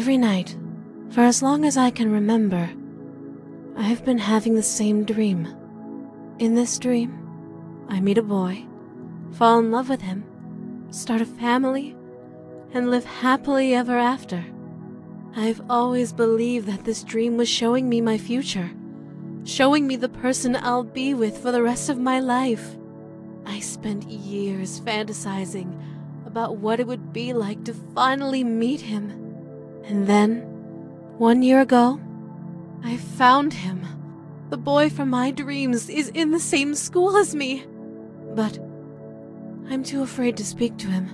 Every night, for as long as I can remember, I have been having the same dream. In this dream, I meet a boy, fall in love with him, start a family, and live happily ever after. I've always believed that this dream was showing me my future, showing me the person I'll be with for the rest of my life. I spent years fantasizing about what it would be like to finally meet him. And then, 1 year ago, I found him. The boy from my dreams is in the same school as me. But I'm too afraid to speak to him,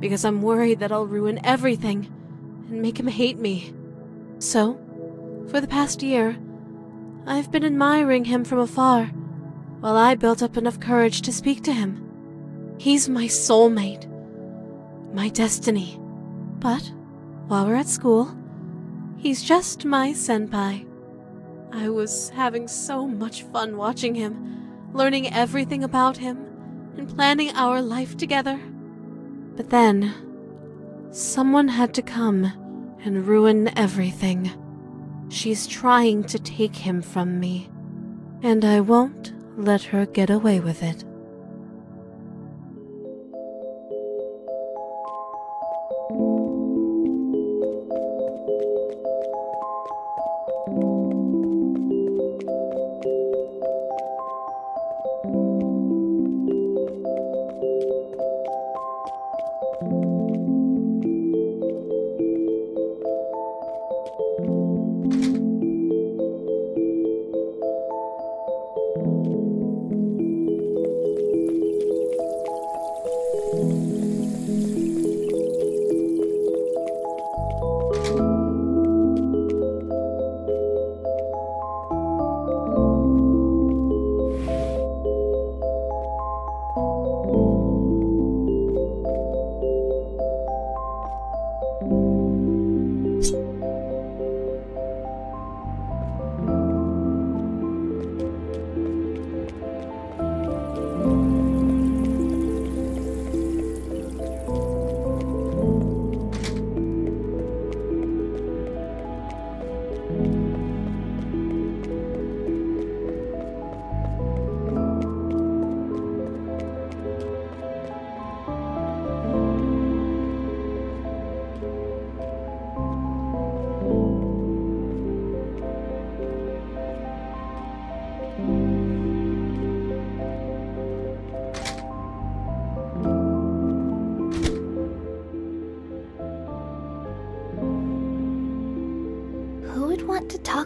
because I'm worried that I'll ruin everything and make him hate me. So, for the past year, I've been admiring him from afar, while I built up enough courage to speak to him. He's my soulmate, my destiny. But while we're at school, he's just my senpai. I was having so much fun watching him, learning everything about him, and planning our life together. But then, someone had to come and ruin everything. She's trying to take him from me, and I won't let her get away with it.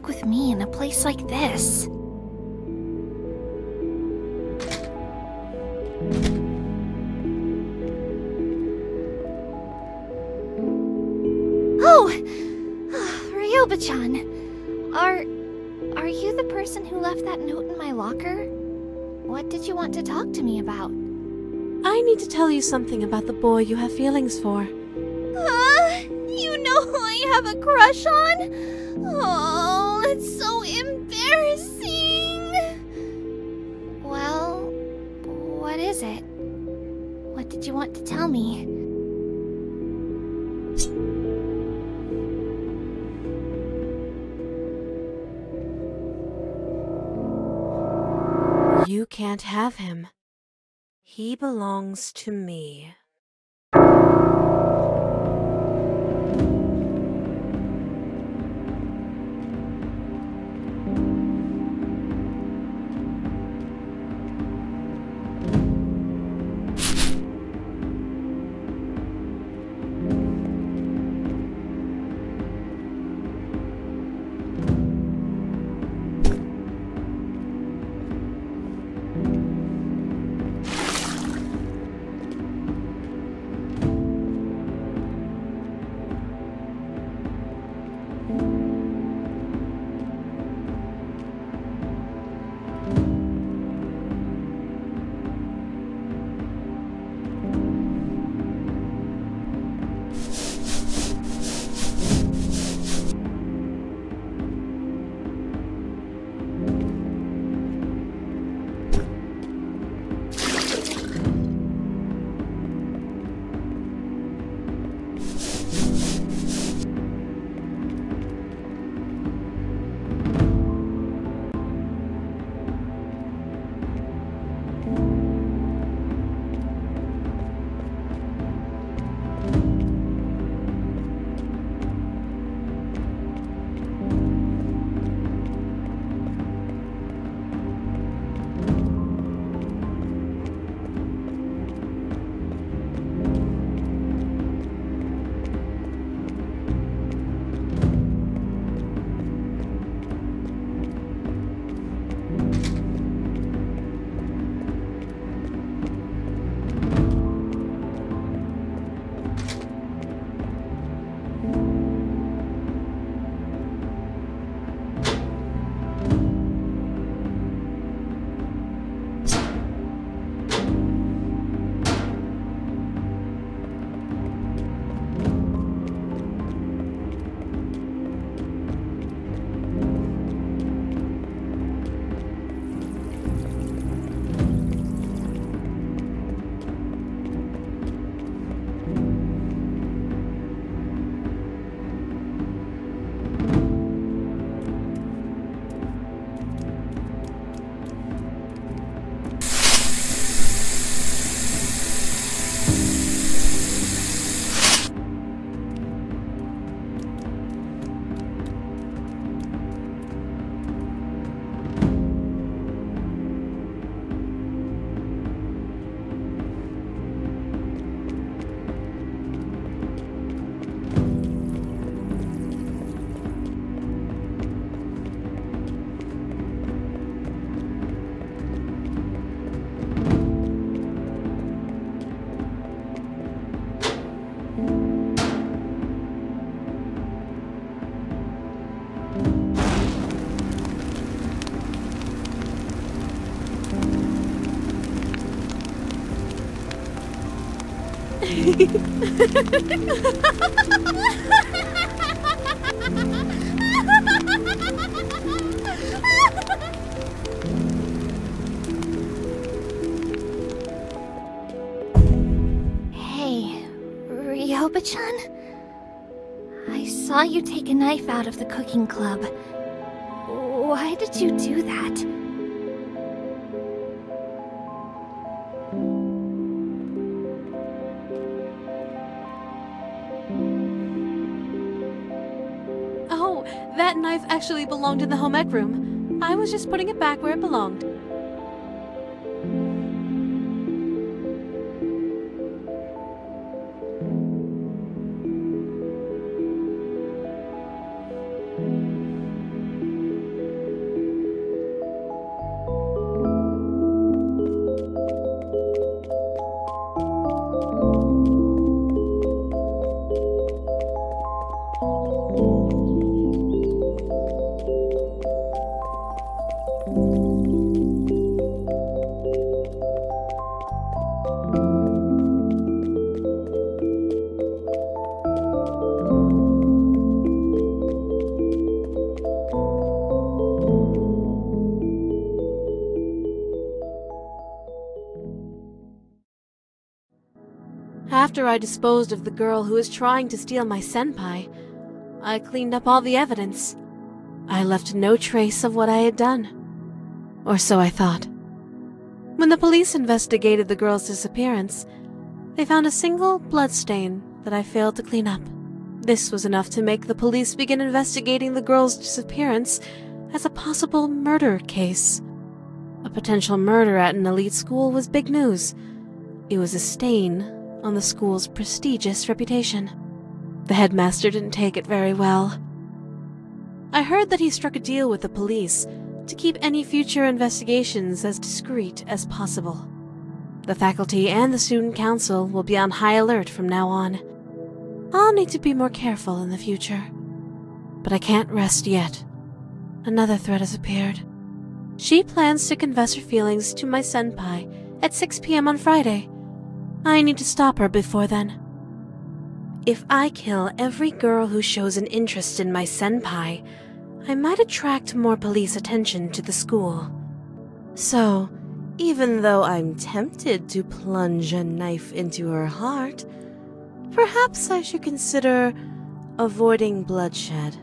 With me in a place like this. Oh! Ryoba-chan! Are you the person who left that note in my locker? What did you want to talk to me about? I need to tell you something about the boy you have feelings for. You know who I have a crush on? Aww. It's so embarrassing! Well, what is it? What did you want to tell me? You can't have him. He belongs to me. Hey, Ryoba-chan? I saw you take a knife out of the cooking club. Why did you do that? That knife actually belonged in the home ec room. I was just putting it back where it belonged. After I disposed of the girl who was trying to steal my senpai, I cleaned up all the evidence. I left no trace of what I had done. Or so I thought. When the police investigated the girl's disappearance, they found a single bloodstain that I failed to clean up. This was enough to make the police begin investigating the girl's disappearance as a possible murder case. A potential murder at an elite school was big news. It was a stain on the school's prestigious reputation. The headmaster didn't take it very well. I heard that he struck a deal with the police to keep any future investigations as discreet as possible. The faculty and the student council will be on high alert from now on. I'll need to be more careful in the future. But I can't rest yet. Another threat has appeared. She plans to confess her feelings to my senpai at 6 p.m. on Friday. I need to stop her before then. If I kill every girl who shows an interest in my senpai, I might attract more police attention to the school. So, even though I'm tempted to plunge a knife into her heart, perhaps I should consider avoiding bloodshed.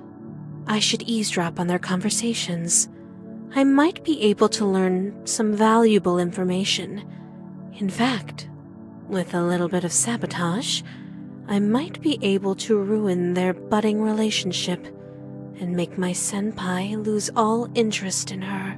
I should eavesdrop on their conversations. I might be able to learn some valuable information. In fact, with a little bit of sabotage, I might be able to ruin their budding relationship and make my senpai lose all interest in her.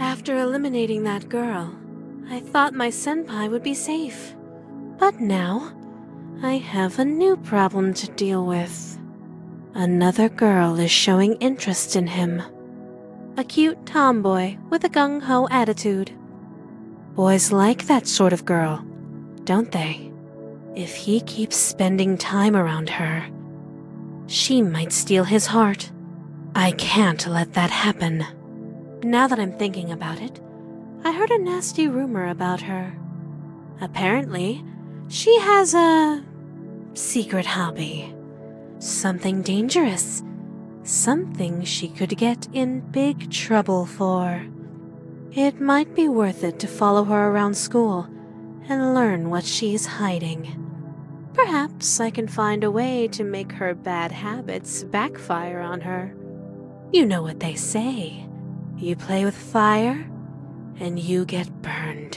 After eliminating that girl, I thought my senpai would be safe. But now, I have a new problem to deal with. Another girl is showing interest in him. A cute tomboy with a gung-ho attitude. Boys like that sort of girl, don't they? If he keeps spending time around her, she might steal his heart. I can't let that happen. Now that I'm thinking about it, I heard a nasty rumor about her. Apparently, she has a secret hobby. Something dangerous. Something she could get in big trouble for. It might be worth it to follow her around school and learn what she's hiding. Perhaps I can find a way to make her bad habits backfire on her. You know what they say. You play with fire, and you get burned.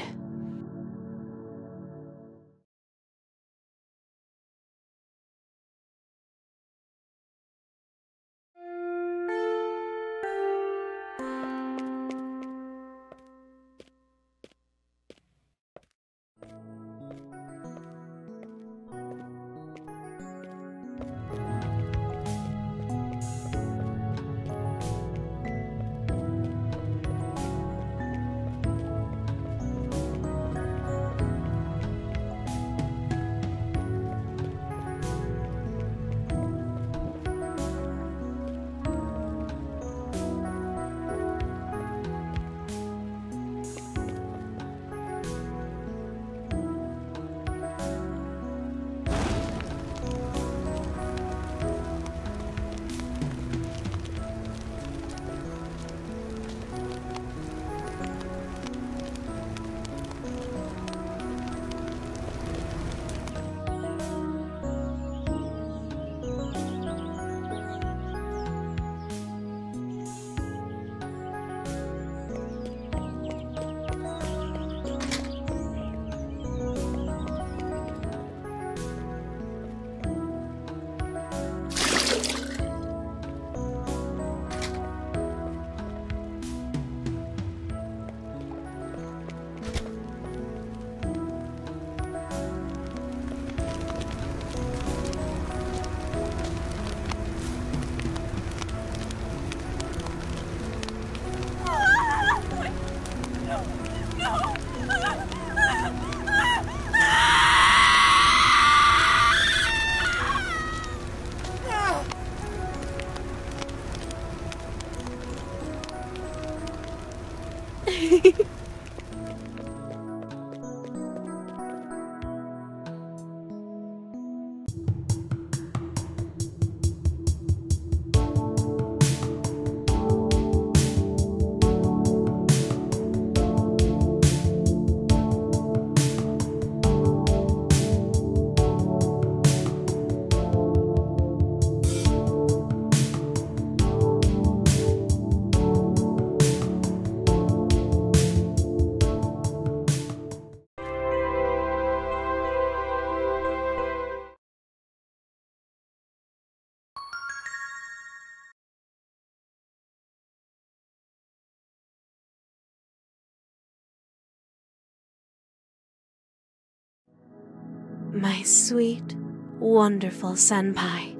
My sweet, wonderful senpai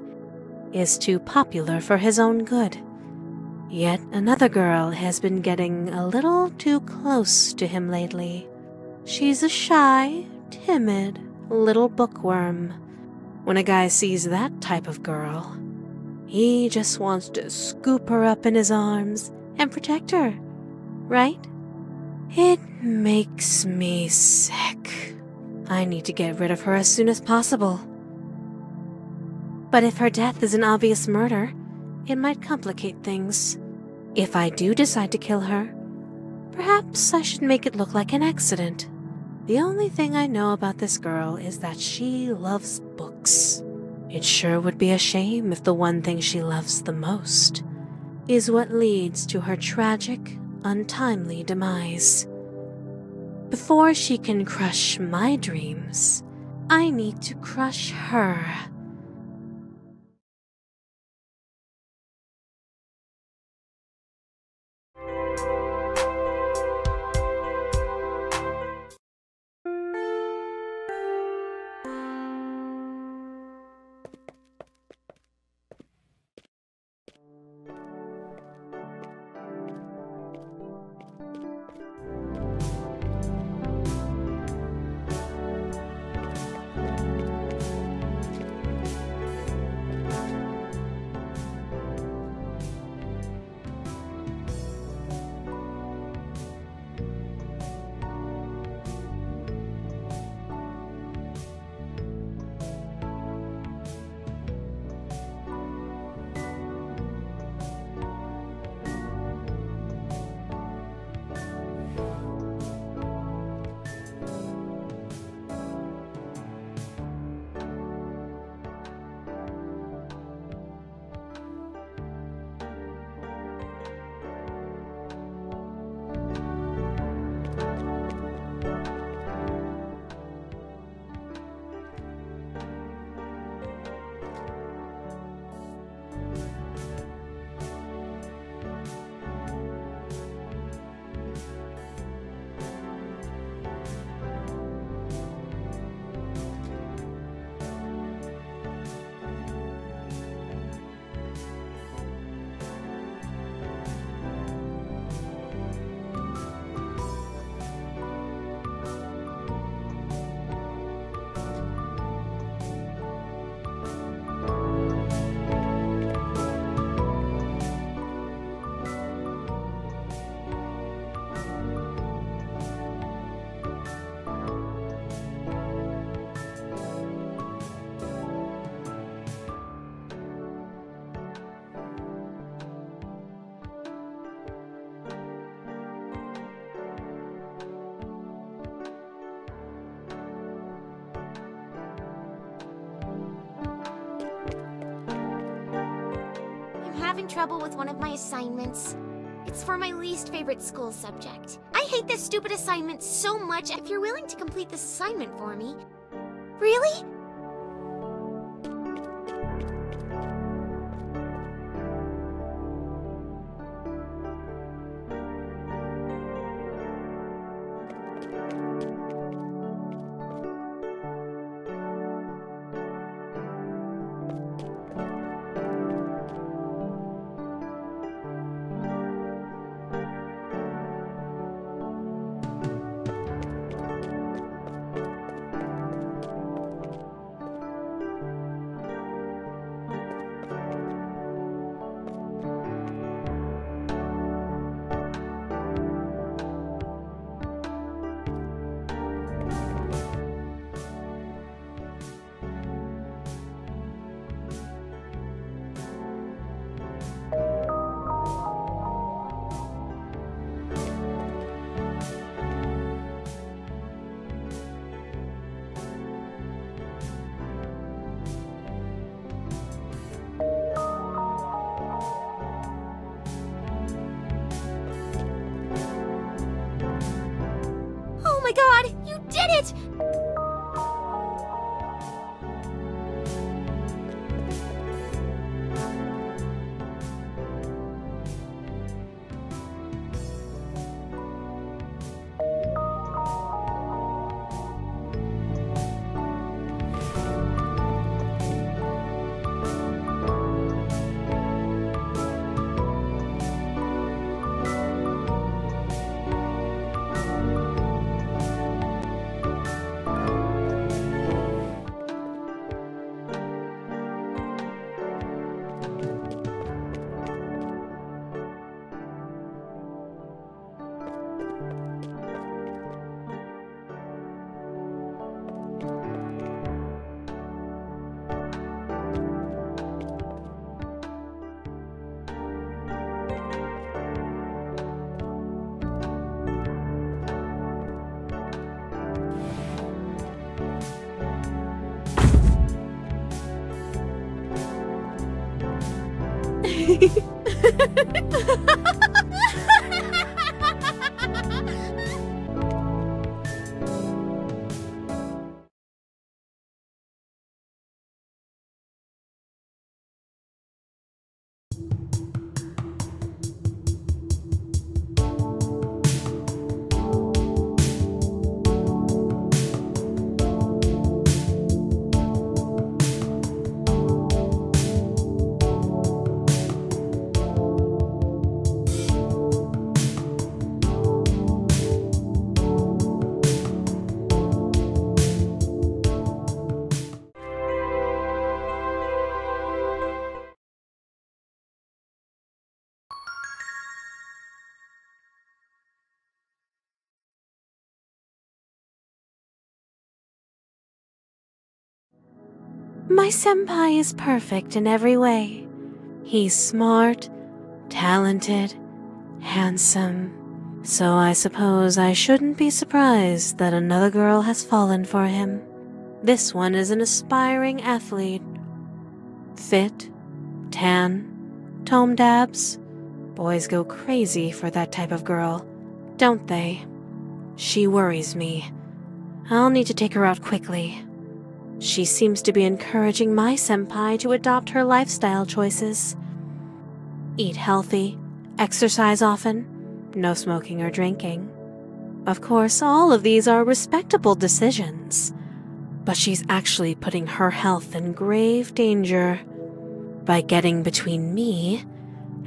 is too popular for his own good. Yet another girl has been getting a little too close to him lately. She's a shy, timid, little bookworm. When a guy sees that type of girl, he just wants to scoop her up in his arms and protect her, right? It makes me sick. I need to get rid of her as soon as possible. But if her death is an obvious murder, it might complicate things. If I do decide to kill her, perhaps I should make it look like an accident. The only thing I know about this girl is that she loves books. It sure would be a shame if the one thing she loves the most is what leads to her tragic, untimely demise. Before she can crush my dreams, I need to crush her. Trouble with one of my assignments. It's for my least favorite school subject. I hate this stupid assignment so much. If you're willing to complete this assignment for me... Really? My senpai is perfect in every way. He's smart, talented, handsome. So I suppose I shouldn't be surprised that another girl has fallen for him. This one is an aspiring athlete. Fit, tan, tome dabs. Boys go crazy for that type of girl, don't they? She worries me. I'll need to take her out quickly. She seems to be encouraging my senpai to adopt her lifestyle choices. Eat healthy, exercise often, no smoking or drinking. Of course, all of these are respectable decisions, but she's actually putting her health in grave danger by getting between me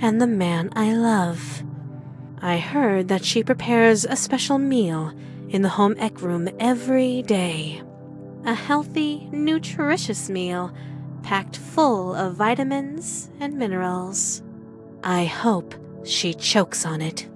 and the man I love. I heard that she prepares a special meal in the home ec room every day. A healthy, nutritious meal, packed full of vitamins and minerals. I hope she chokes on it.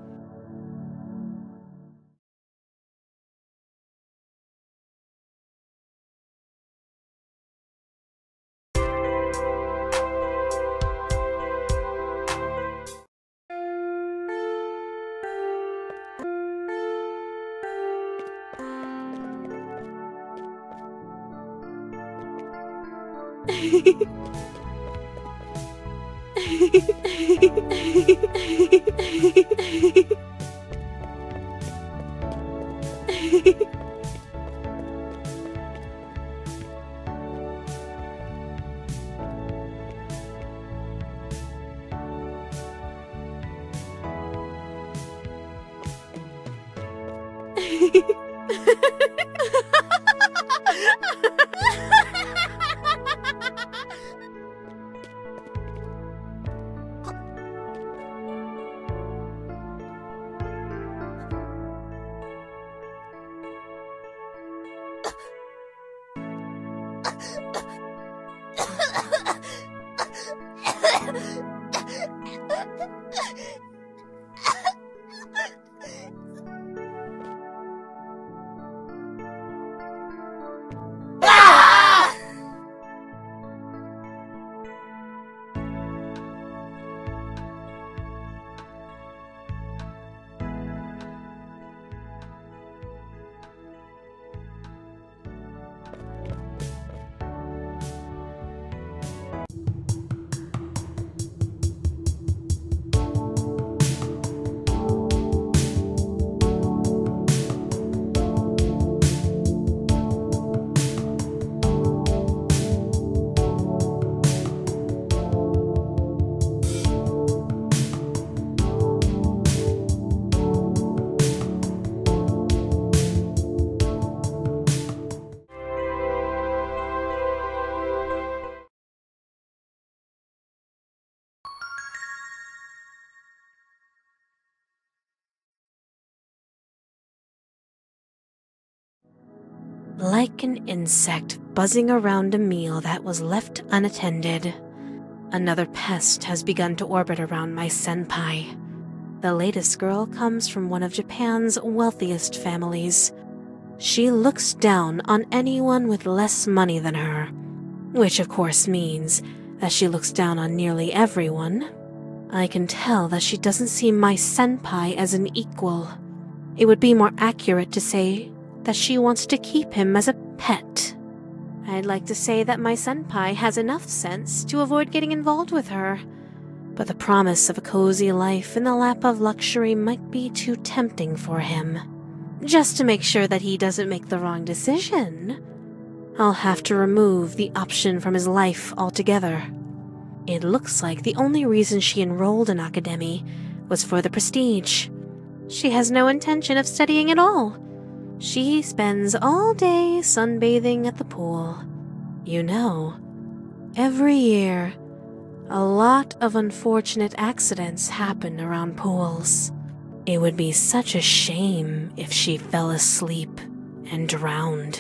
Like an insect buzzing around a meal that was left unattended, another pest has begun to orbit around my senpai. The latest girl comes from one of Japan's wealthiest families. She looks down on anyone with less money than her, which of course means that she looks down on nearly everyone. I can tell that she doesn't see my senpai as an equal. It would be more accurate to say that she wants to keep him as a pet. I'd like to say that my senpai has enough sense to avoid getting involved with her, but the promise of a cozy life in the lap of luxury might be too tempting for him. Just to make sure that he doesn't make the wrong decision, I'll have to remove the option from his life altogether. It looks like the only reason she enrolled in Akademi was for the prestige. She has no intention of studying at all. She spends all day sunbathing at the pool. You know, every year, a lot of unfortunate accidents happen around pools. It would be such a shame if she fell asleep and drowned.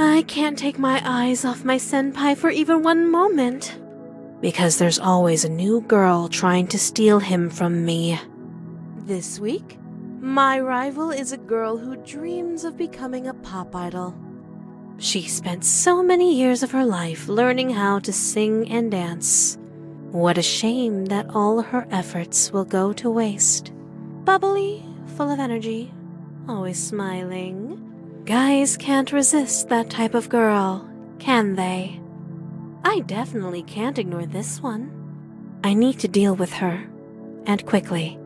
I can't take my eyes off my senpai for even one moment, because there's always a new girl trying to steal him from me. This week, my rival is a girl who dreams of becoming a pop idol. She spent so many years of her life learning how to sing and dance. What a shame that all her efforts will go to waste. Bubbly, full of energy, always smiling. Guys can't resist that type of girl, can they? I definitely can't ignore this one. I need to deal with her, and quickly.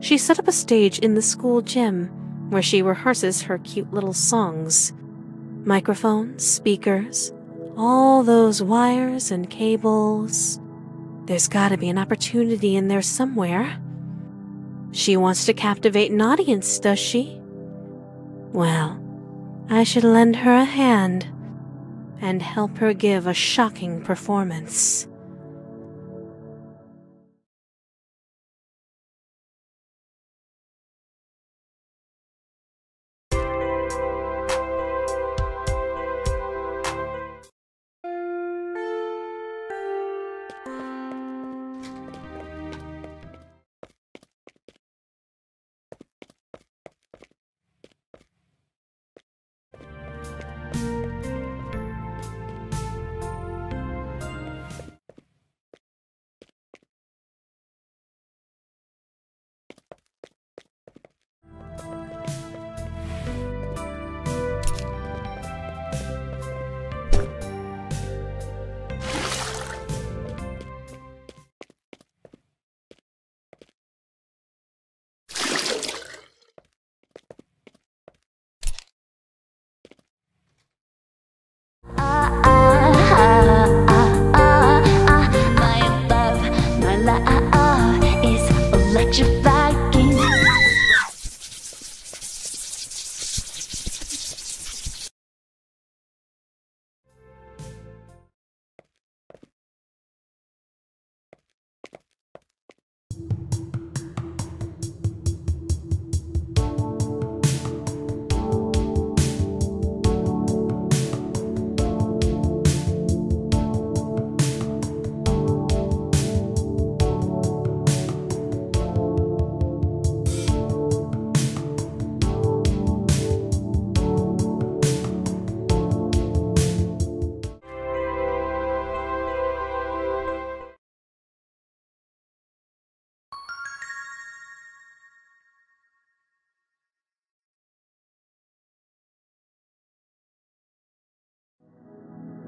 She set up a stage in the school gym where she rehearses her cute little songs. Microphones, speakers, all those wires and cables. There's gotta be an opportunity in there somewhere. She wants to captivate an audience, does she? Well, I should lend her a hand and help her give a shocking performance.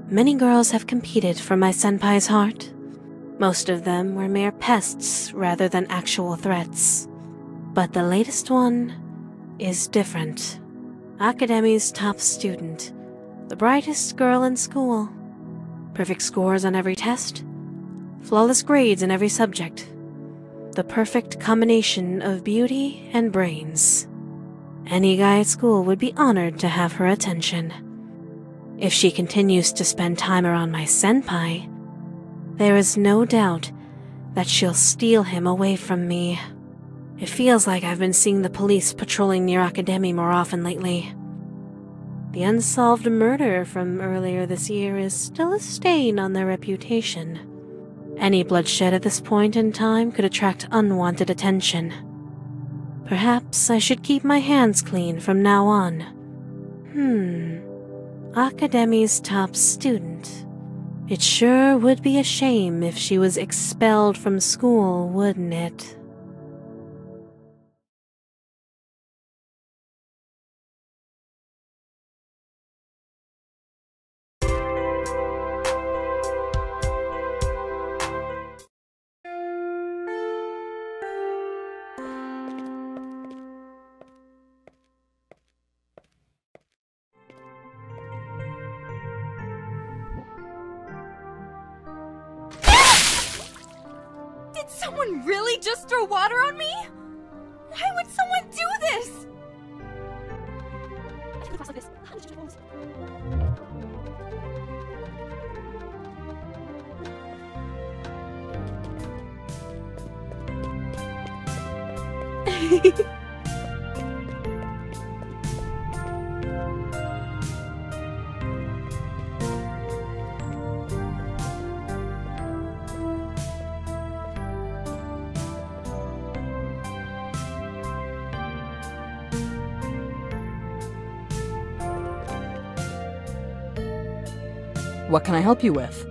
Many girls have competed for my senpai's heart. Most of them were mere pests rather than actual threats. But the latest one is different. Akademi's top student, the brightest girl in school. Perfect scores on every test, flawless grades in every subject. The perfect combination of beauty and brains. Any guy at school would be honored to have her attention. If she continues to spend time around my senpai, there is no doubt that she'll steal him away from me. It feels like I've been seeing the police patrolling near Akademi more often lately. The unsolved murder from earlier this year is still a stain on their reputation. Any bloodshed at this point in time could attract unwanted attention. Perhaps I should keep my hands clean from now on. Akademi's top student. It sure would be a shame if she was expelled from school, wouldn't it? Someone really just threw water on me? Why would someone do this? What can I help you with?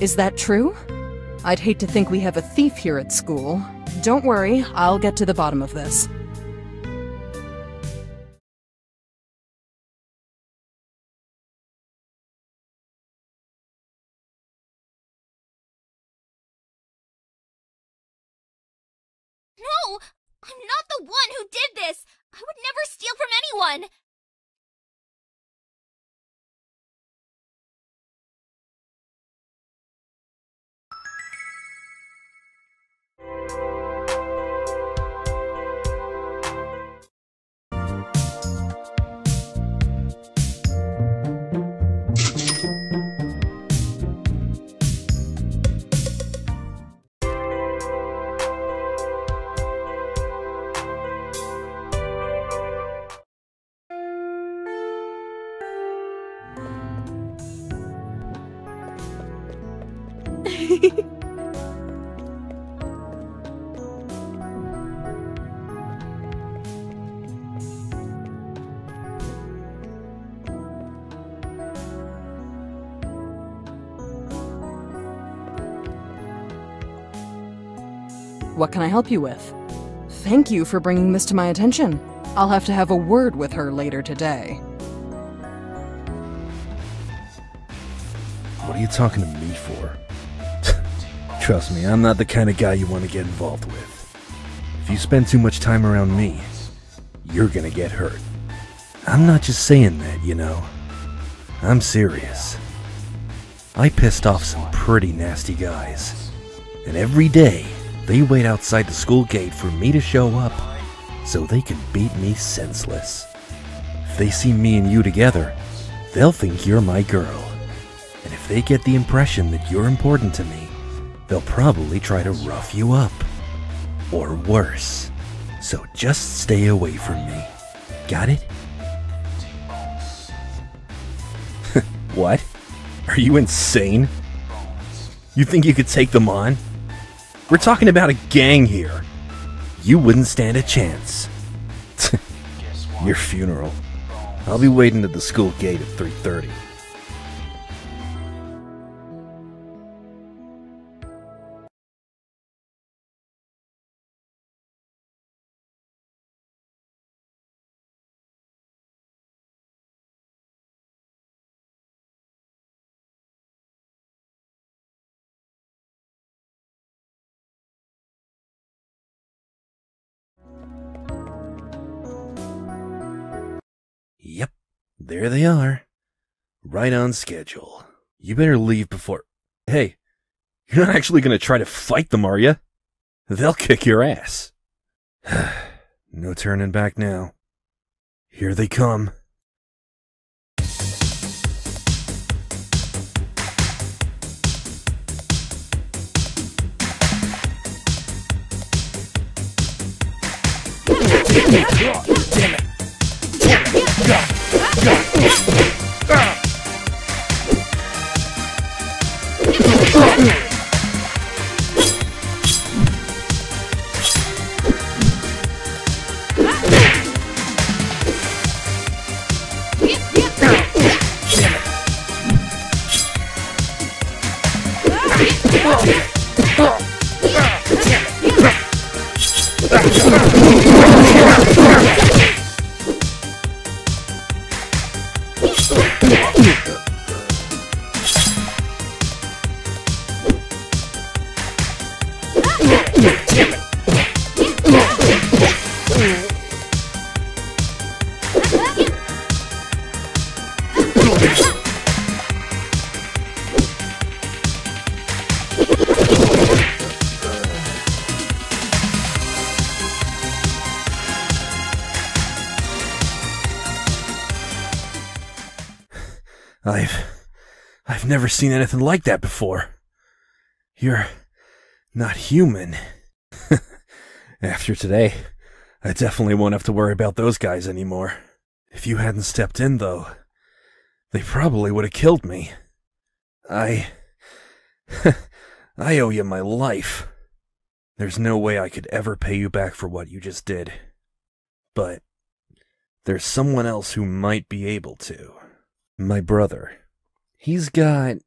Is that true? I'd hate to think we have a thief here at school. Don't worry, I'll get to the bottom of this. No! I'm not the one who did this! I would never steal from anyone! What can I help you with? Thank you for bringing this to my attention. I'll have to have a word with her later today. What are you talking to me for? Trust me, I'm not the kind of guy you want to get involved with. If you spend too much time around me, you're gonna get hurt. I'm not just saying that, you know. I'm serious. I pissed off some pretty nasty guys. And every day, they wait outside the school gate for me to show up, so they can beat me senseless. If they see me and you together, they'll think you're my girl. And if they get the impression that you're important to me, they'll probably try to rough you up. Or worse. So just stay away from me. Got it? What? Are you insane? You think you could take them on? We're talking about a gang here. You wouldn't stand a chance. Your funeral. I'll be waiting at the school gate at 3:30. Yep, there they are. Right on schedule. You better leave before... Hey, you're not actually going to try to fight them, are you? They'll kick your ass. No turning back now. Here they come. God damn it. God. I've never seen anything like that before. You're not human. After today, I definitely won't have to worry about those guys anymore. If you hadn't stepped in, though, they probably would have killed me. I owe you my life. There's no way I could ever pay you back for what you just did. But there's someone else who might be able to. My brother. He's got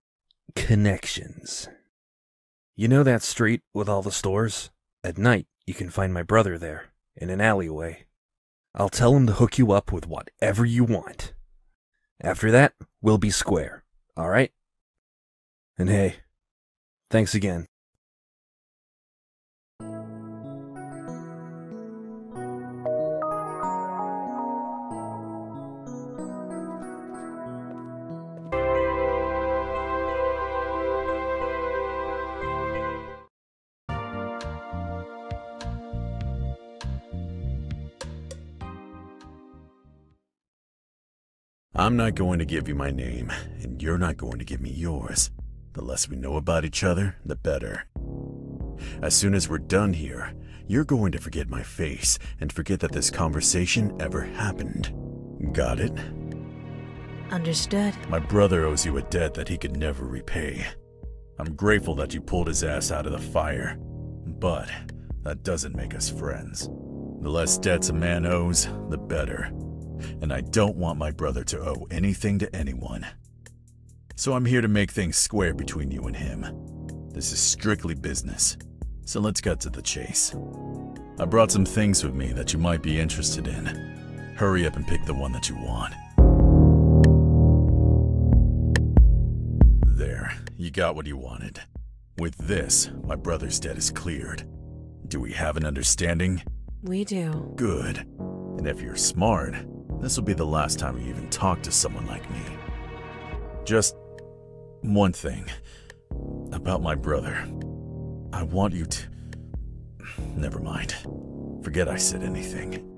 connections. You know that street with all the stores? At night, you can find my brother there, in an alleyway. I'll tell him to hook you up with whatever you want. After that, we'll be square, alright? And hey, thanks again. I'm not going to give you my name, and you're not going to give me yours. The less we know about each other, the better. As soon as we're done here, you're going to forget my face and forget that this conversation ever happened. Got it? Understood. My brother owes you a debt that he could never repay. I'm grateful that you pulled his ass out of the fire, but that doesn't make us friends. The less debts a man owes, the better. And I don't want my brother to owe anything to anyone. So I'm here to make things square between you and him. This is strictly business, so let's cut to the chase. I brought some things with me that you might be interested in. Hurry up and pick the one that you want. There, you got what you wanted. With this, my brother's debt is cleared. Do we have an understanding? We do. Good. And if you're smart, this will be the last time you even talk to someone like me. Just one thing about my brother. I want you to... Never mind. Forget I said anything.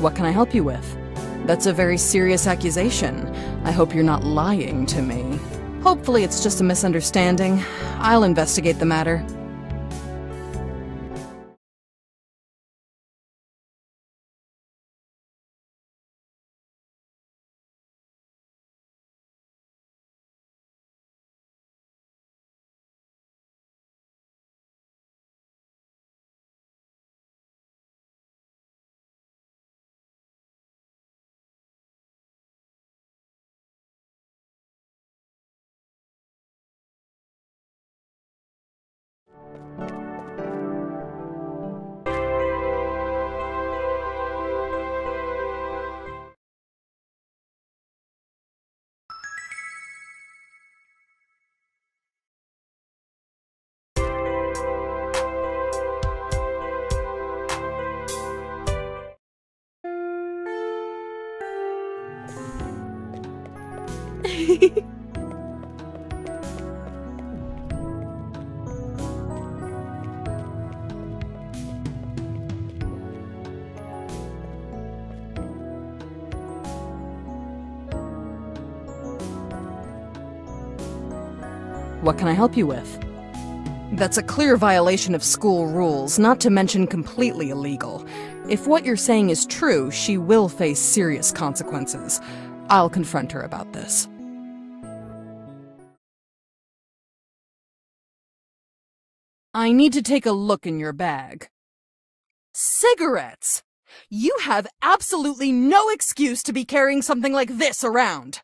What can I help you with? That's a very serious accusation. I hope you're not lying to me. Hopefully it's just a misunderstanding. I'll investigate the matter. What can I help you with? That's a clear violation of school rules, not to mention completely illegal. If what you're saying is true, she will face serious consequences. I'll confront her about this. I need to take a look in your bag. Cigarettes! You have absolutely no excuse to be carrying something like this around!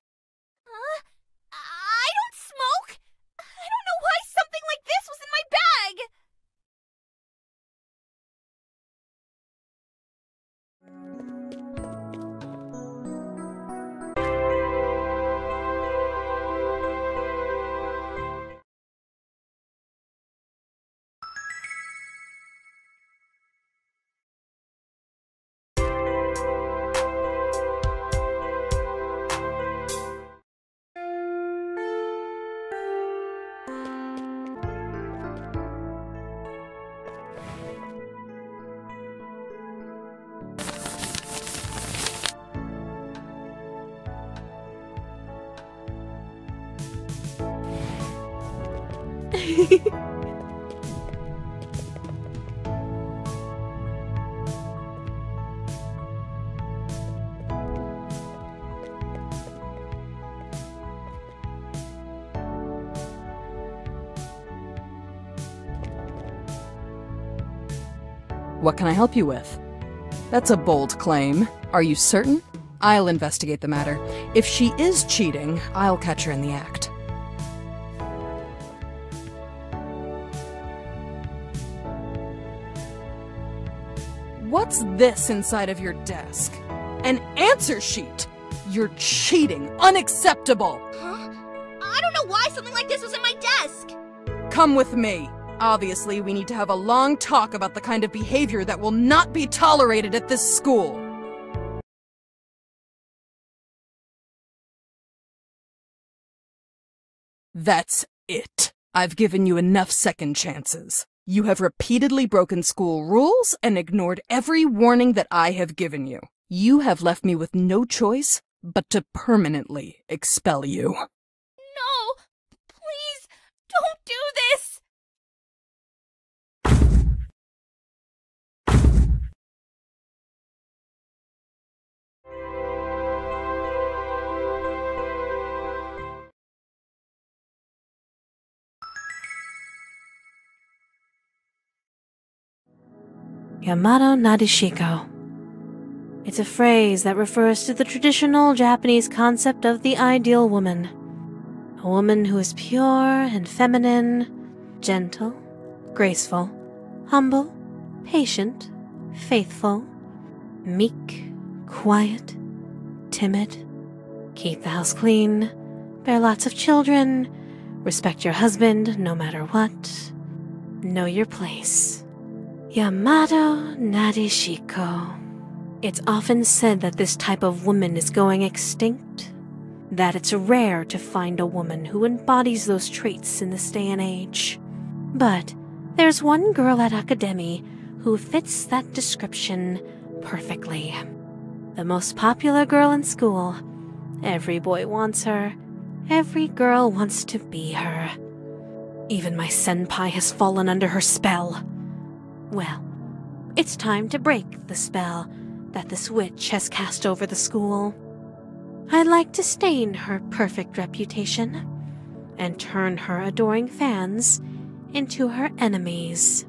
I don't smoke! I don't know why something like this was in my bag! What can I help you with? That's a bold claim. Are you certain? I'll investigate the matter. If she is cheating, I'll catch her in the act. What's this inside of your desk? An answer sheet! You're cheating! Unacceptable! Huh? I don't know why something like this was in my desk! Come with me. Obviously, we need to have a long talk about the kind of behavior that will not be tolerated at this school. That's it. I've given you enough second chances. You have repeatedly broken school rules and ignored every warning that I have given you. You have left me with no choice but to permanently expel you. No! Please, don't do this! Yamato Nadeshiko. It's a phrase that refers to the traditional Japanese concept of the ideal woman. A woman who is pure and feminine, gentle, graceful, humble, patient, faithful, meek, quiet, timid, keep the house clean, bear lots of children, respect your husband no matter what, know your place. Yamato Nadeshiko. It's often said that this type of woman is going extinct, that it's rare to find a woman who embodies those traits in this day and age. But there's one girl at Akademi who fits that description perfectly. The most popular girl in school. Every boy wants her, Every girl wants to be her. Even my senpai has fallen under her spell. Well, it's time to break the spell that this witch has cast over the school. I'd like to stain her perfect reputation and turn her adoring fans into her enemies.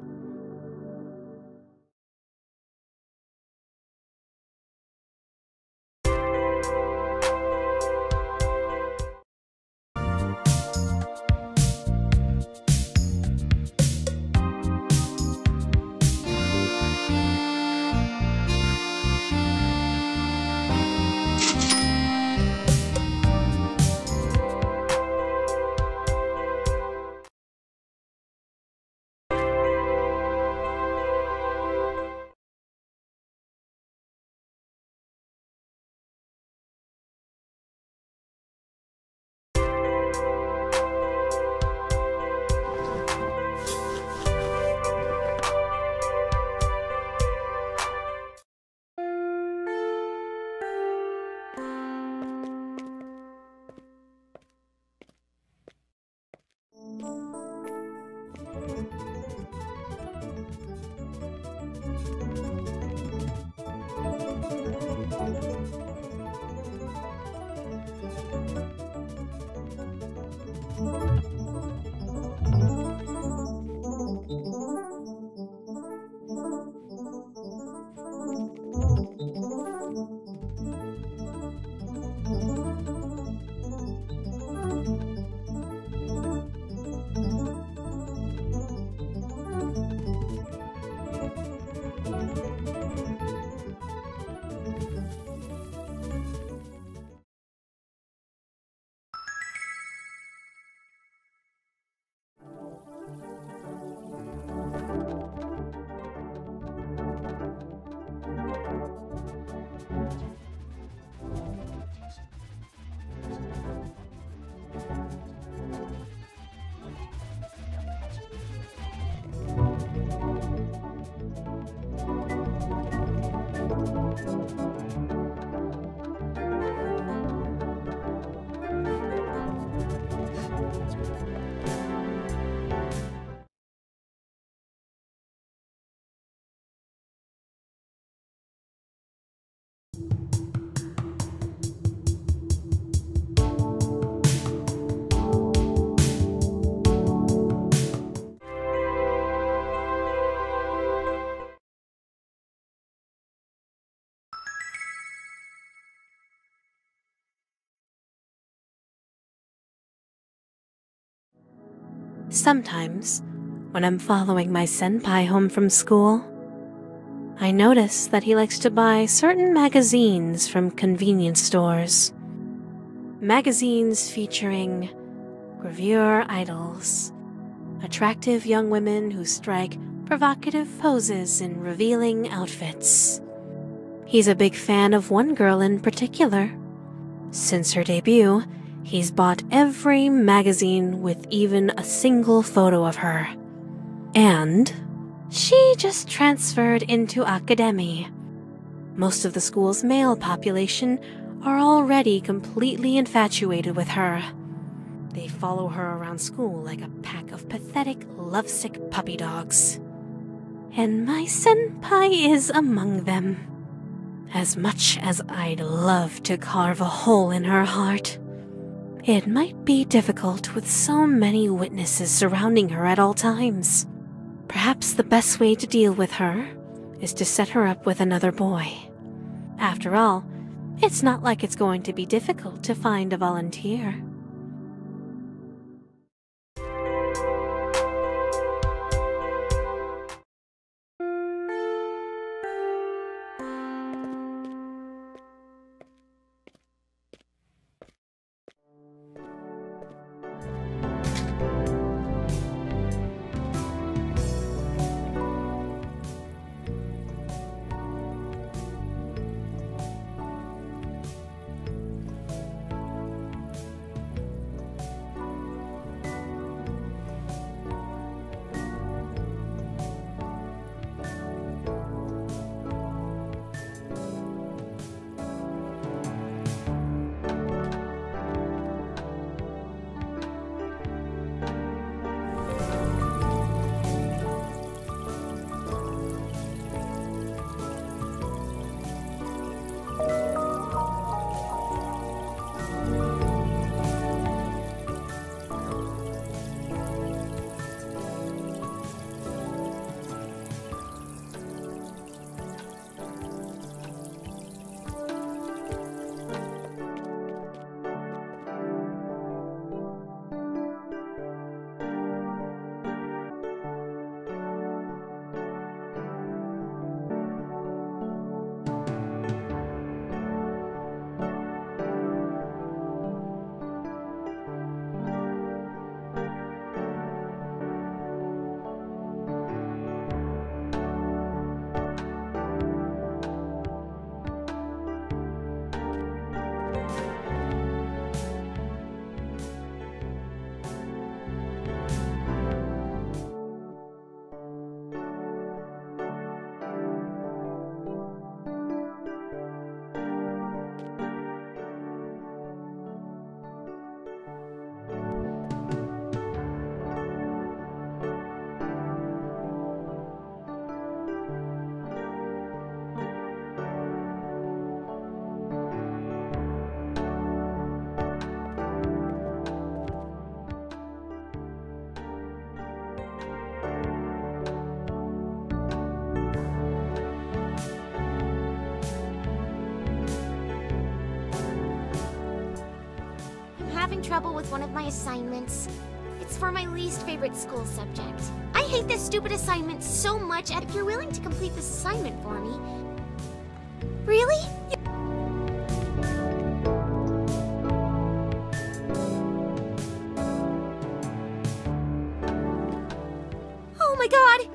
Sometimes, when I'm following my senpai home from school, I notice that he likes to buy certain magazines from convenience stores. Magazines featuring gravure idols, attractive young women who strike provocative poses in revealing outfits. He's a big fan of one girl in particular. Since her debut, he's bought every magazine with even a single photo of her. And she just transferred into Akademi. Most of the school's male population are already completely infatuated with her. They follow her around school like a pack of pathetic, lovesick puppy dogs. And my senpai is among them. As much as I'd love to carve a hole in her heart, it might be difficult with so many witnesses surrounding her at all times. Perhaps the best way to deal with her is to set her up with another boy. After all, it's not like it's going to be difficult to find a volunteer. trouble with one of my assignments. It's for my least favorite school subject. I hate this stupid assignment so much. If you're willing to complete this assignment for me... Really? Oh my god!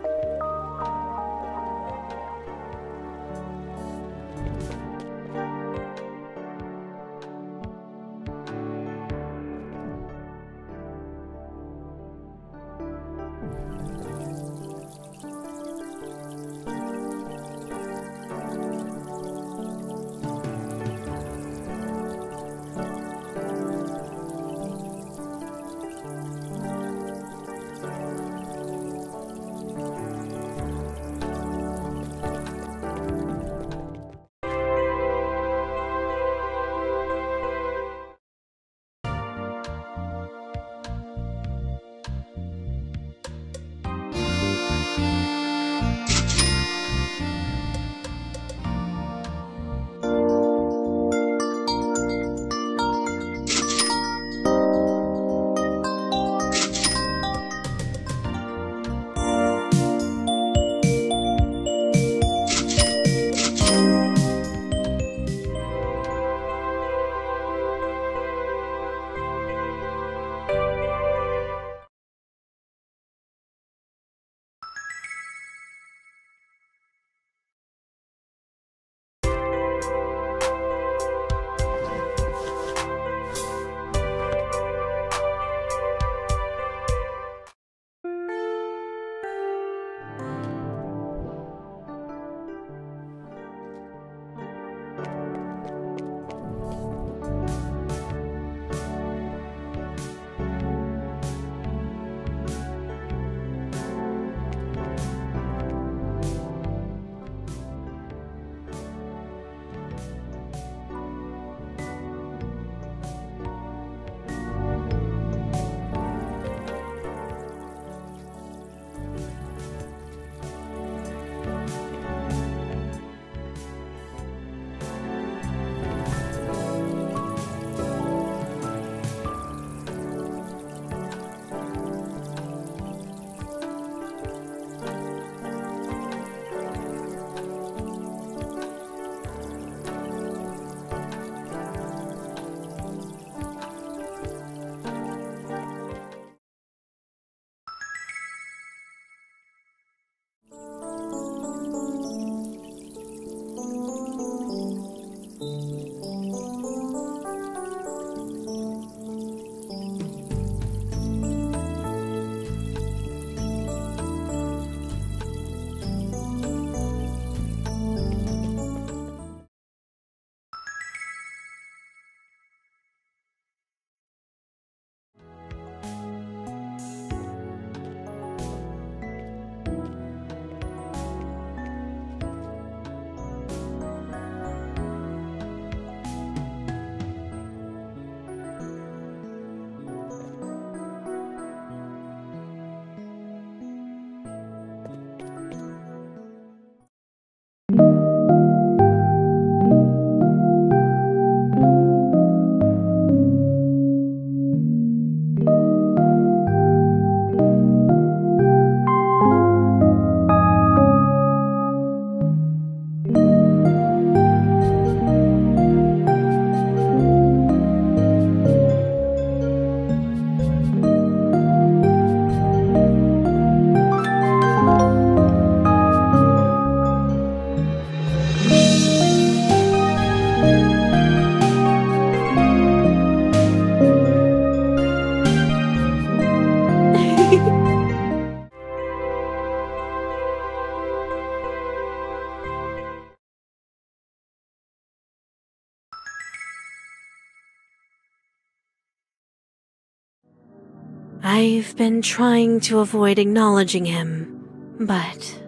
I've been trying to avoid acknowledging him, but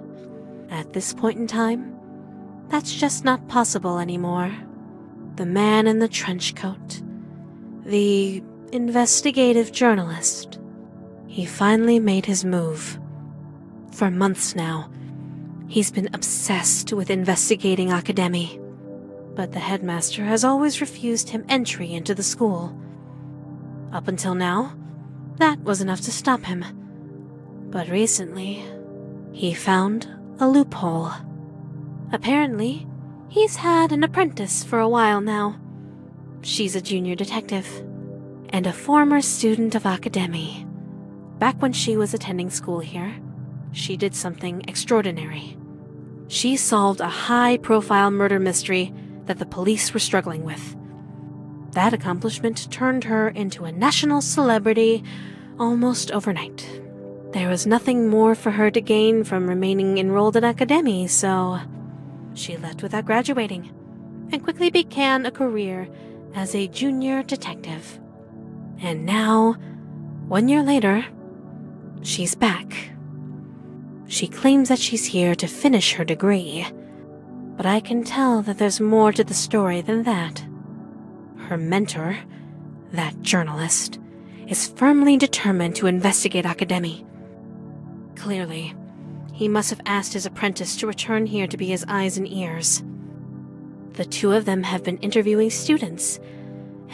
at this point in time, that's just not possible anymore. The man in the trench coat, the investigative journalist, he finally made his move. For months now, he's been obsessed with investigating Akademi, but the headmaster has always refused him entry into the school. Up until now, that was enough to stop him. But recently, he found a loophole. Apparently, he's had an apprentice for a while now. She's a junior detective, and a former student of Akademi. Back when she was attending school here, she did something extraordinary. She solved a high-profile murder mystery that the police were struggling with. That accomplishment turned her into a national celebrity almost overnight. There was nothing more for her to gain from remaining enrolled in Akademi, so she left without graduating and quickly began a career as a junior detective. And now, 1 year later, she's back. She claims that she's here to finish her degree, but I can tell that there's more to the story than that. Her mentor, that journalist, is firmly determined to investigate Akademi. Clearly, he must have asked his apprentice to return here to be his eyes and ears. The two of them have been interviewing students,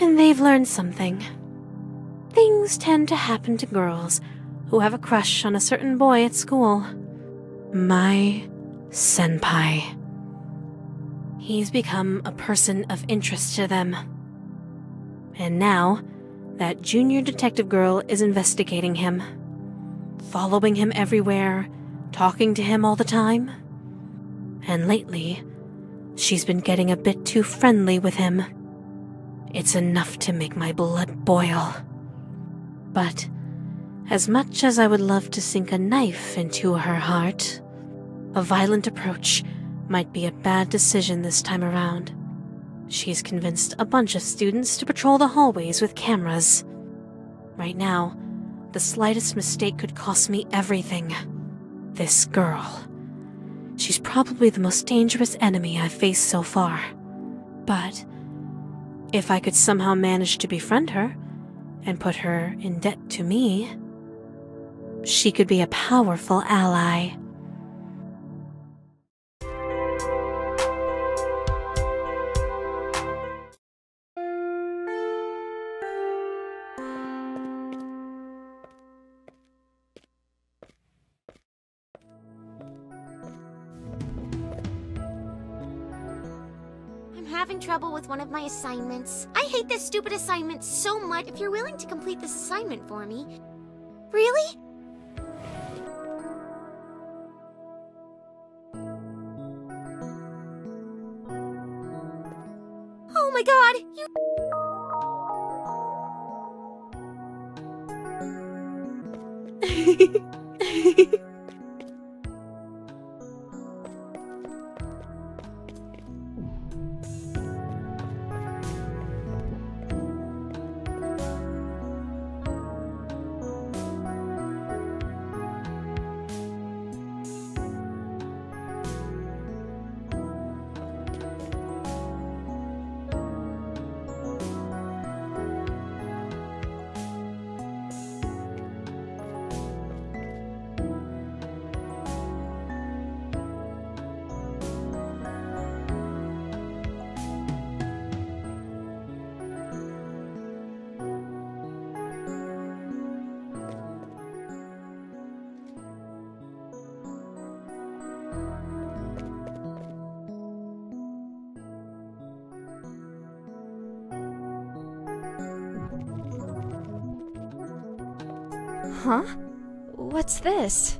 and they've learned something. Things tend to happen to girls who have a crush on a certain boy at school. My senpai. He's become a person of interest to them. And now, that junior detective girl is investigating him. Following him everywhere, talking to him all the time. And lately, she's been getting a bit too friendly with him. It's enough to make my blood boil. But as much as I would love to sink a knife into her heart, a violent approach might be a bad decision this time around. She's convinced a bunch of students to patrol the hallways with cameras. Right now, the slightest mistake could cost me everything. This girl. She's probably the most dangerous enemy I've faced so far. But if I could somehow manage to befriend her, and put her in debt to me, she could be a powerful ally. Trouble with one of my assignments. I hate this stupid assignment so much. If you're willing to complete this assignment for me. Really? Oh my god, you... Huh? What's this?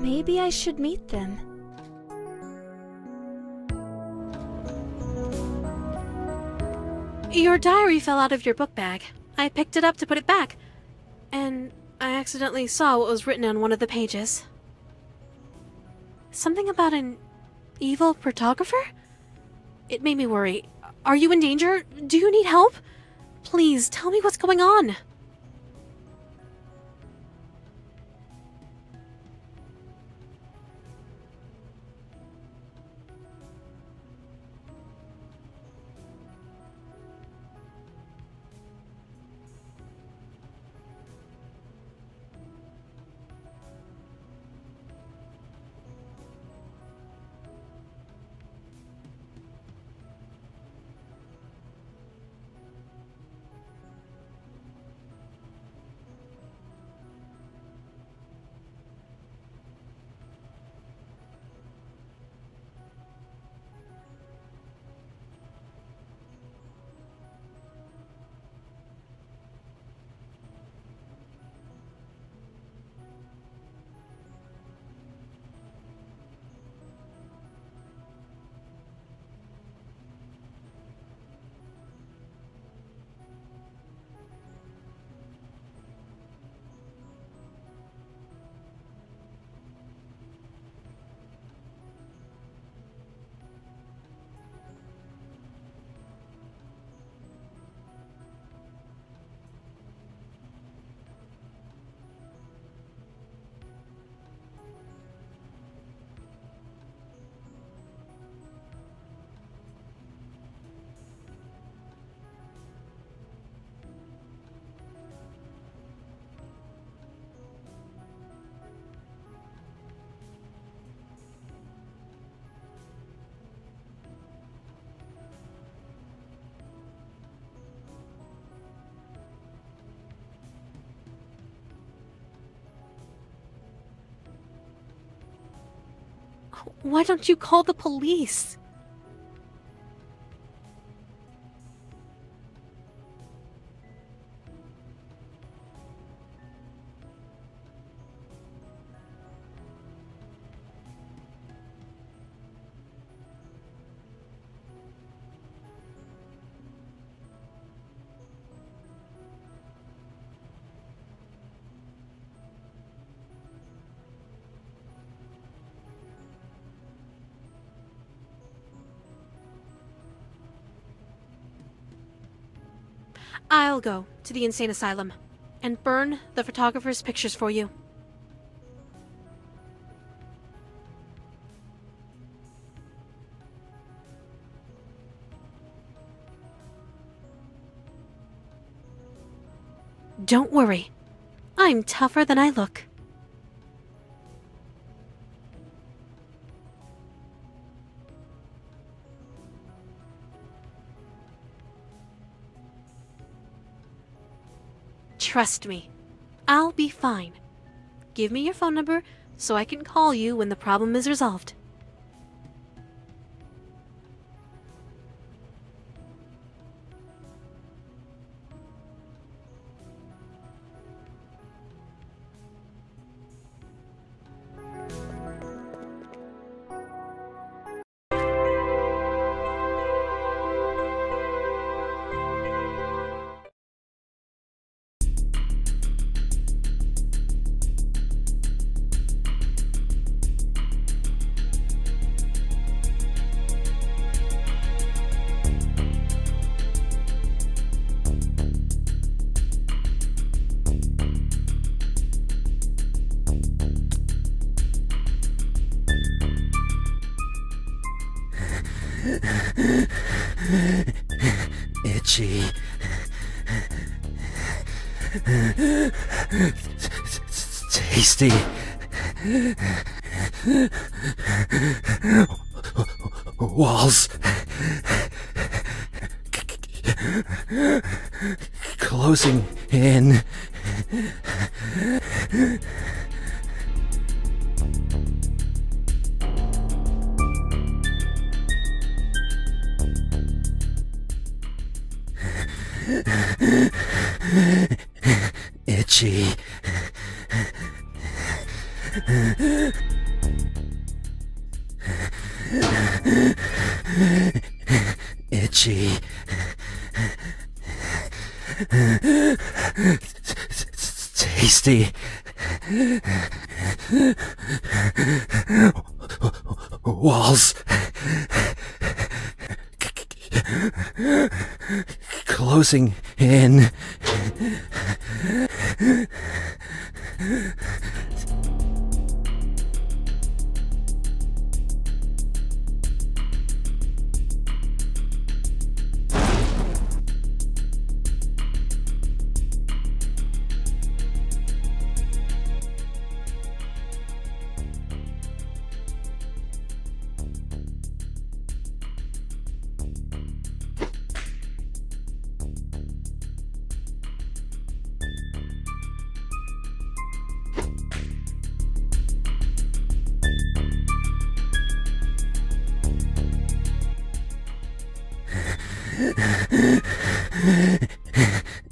Maybe I should meet them. Your diary fell out of your book bag. I picked it up to put it back, and I accidentally saw what was written on one of the pages. Something about an evil photographer? It made me worry. Are you in danger? Do you need help? Please, tell me what's going on. Why don't you call the police? I'll go to the insane asylum and burn the photographer's pictures for you. Don't worry, I'm tougher than I look. Trust me, I'll be fine. Give me your phone number so I can call you when the problem is resolved. Itchy. Tasty. Walls. Closing in. Itchy. Itchy. Tasty. Walls. Closing in.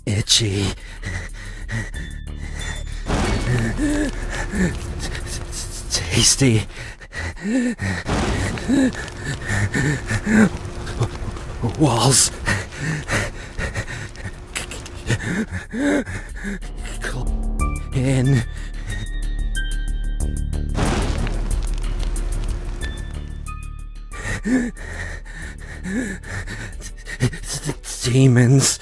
Itchy. Tasty. Walls. In. Demons.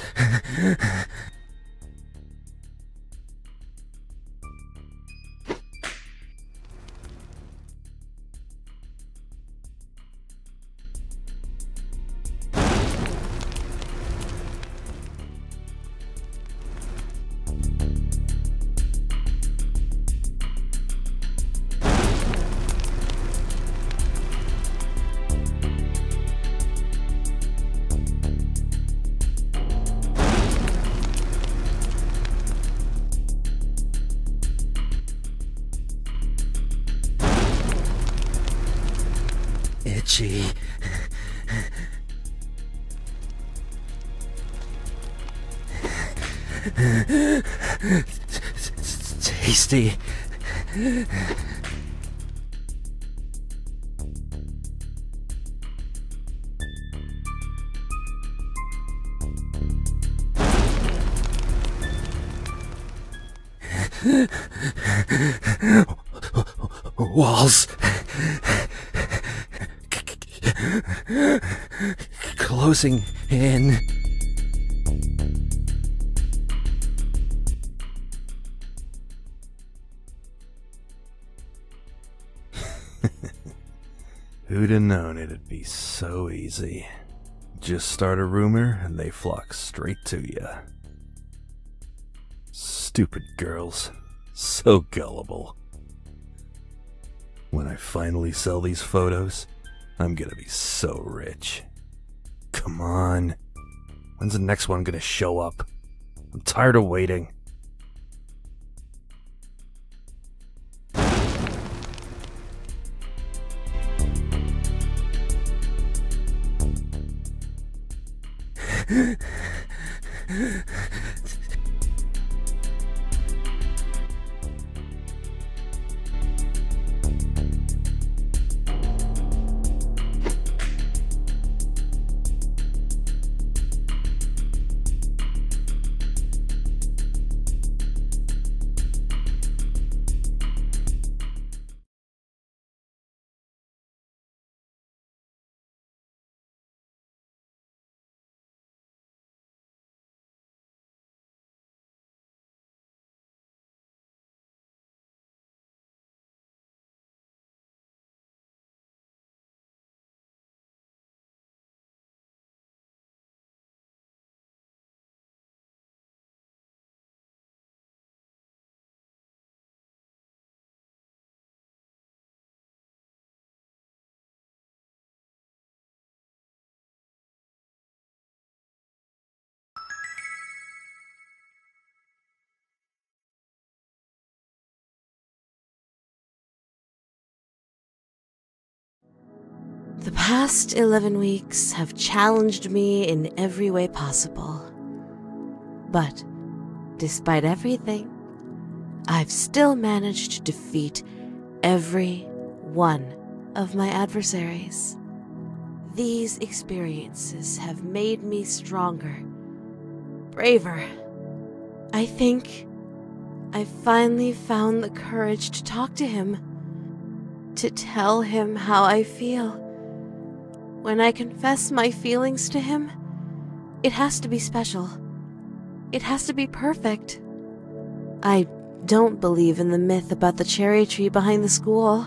Tasty. Walls. Closing in. Who'd have known it'd be so easy? Just start a rumor and they flock straight to you. Stupid girls. So gullible. When I finally sell these photos, I'm gonna be so rich. Come on. When's the next one gonna show up? I'm tired of waiting. The past 11 weeks have challenged me in every way possible. But, despite everything, I've still managed to defeat every one of my adversaries. These experiences have made me stronger, braver. I think I finally found the courage to talk to him, to tell him how I feel. When I confess my feelings to him, it has to be special. It has to be perfect. I don't believe in the myth about the cherry tree behind the school,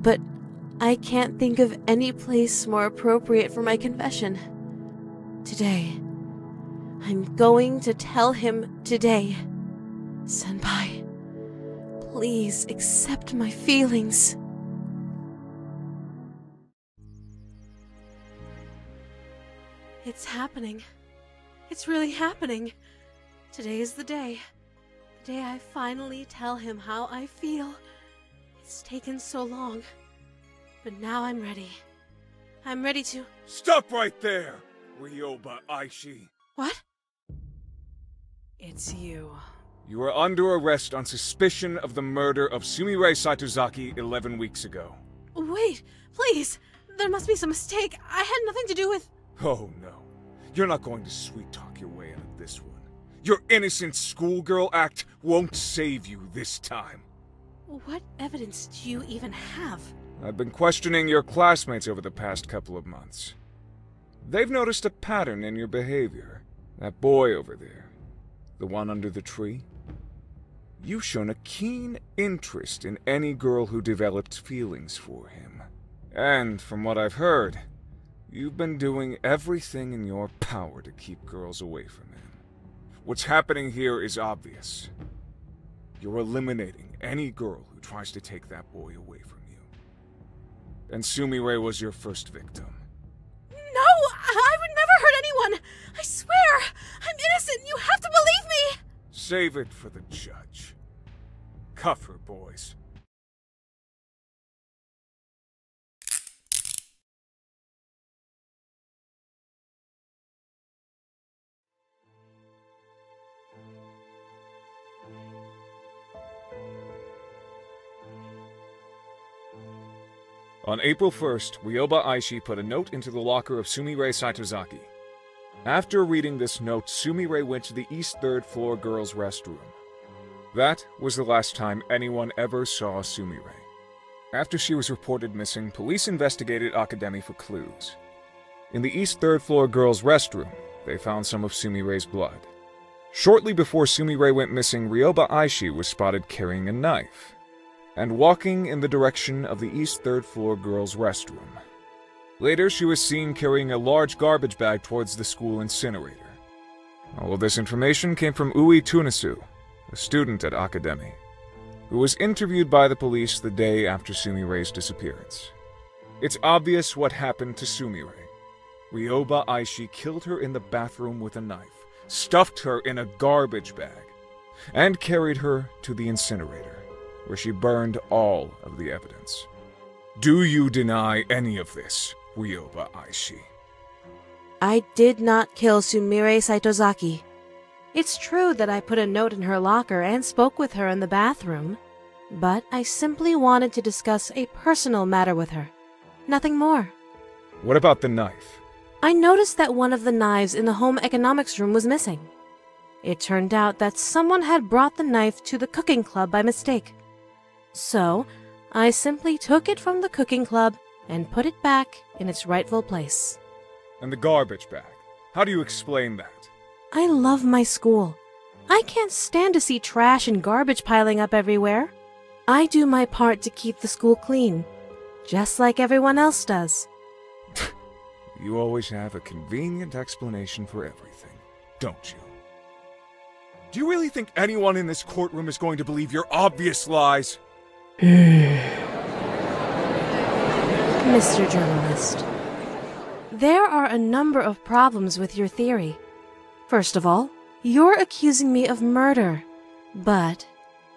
but I can't think of any place more appropriate for my confession. Today. I'm going to tell him today. Senpai, please accept my feelings. It's happening. It's really happening. Today is the day. The day I finally tell him how I feel. It's taken so long. But now I'm ready. I'm ready to— Stop right there, Ryoba Aishi. What? It's you. You are under arrest on suspicion of the murder of Sumire Saitozaki 11 weeks ago. Wait, please. There must be some mistake. I had nothing to do with— Oh no, you're not going to sweet-talk your way out of this one. Your innocent schoolgirl act won't save you this time. What evidence do you even have? I've been questioning your classmates over the past couple of months. They've noticed a pattern in your behavior. That boy over there, the one under the tree. You've shown a keen interest in any girl who developed feelings for him. And from what I've heard, you've been doing everything in your power to keep girls away from him. What's happening here is obvious. You're eliminating any girl who tries to take that boy away from you. And Sumire was your first victim. No! I would never hurt anyone! I swear! I'm innocent! You have to believe me! Save it for the judge. Cuff her, boys. On April 1st, Ryoba Aishi put a note into the locker of Sumire Saitozaki. After reading this note, Sumire went to the East 3rd floor girls' restroom. That was the last time anyone ever saw Sumire. After she was reported missing, police investigated Akademi for clues. In the East 3rd floor girls' restroom, they found some of Sumire's blood. Shortly before Sumire went missing, Ryoba Aishi was spotted carrying a knife and walking in the direction of the East 3rd floor girls' restroom. Later, she was seen carrying a large garbage bag towards the school incinerator. All of this information came from Ui Tunisu, a student at Akademi, who was interviewed by the police the day after Sumire's disappearance. It's obvious what happened to Sumire. Ryoba Aishi killed her in the bathroom with a knife, stuffed her in a garbage bag, and carried her to the incinerator, where she burned all of the evidence. Do you deny any of this, Ryoba Aishi? I did not kill Sumire Saitozaki. It's true that I put a note in her locker and spoke with her in the bathroom, but I simply wanted to discuss a personal matter with her. Nothing more. What about the knife? I noticed that one of the knives in the home economics room was missing. It turned out that someone had brought the knife to the cooking club by mistake. So, I simply took it from the cooking club and put it back in its rightful place. And the garbage bag? How do you explain that? I love my school. I can't stand to see trash and garbage piling up everywhere. I do my part to keep the school clean, just like everyone else does. You always have a convenient explanation for everything, don't you? Do you really think anyone in this courtroom is going to believe your obvious lies? Mr. Journalist, there are a number of problems with your theory. First of all, you're accusing me of murder, but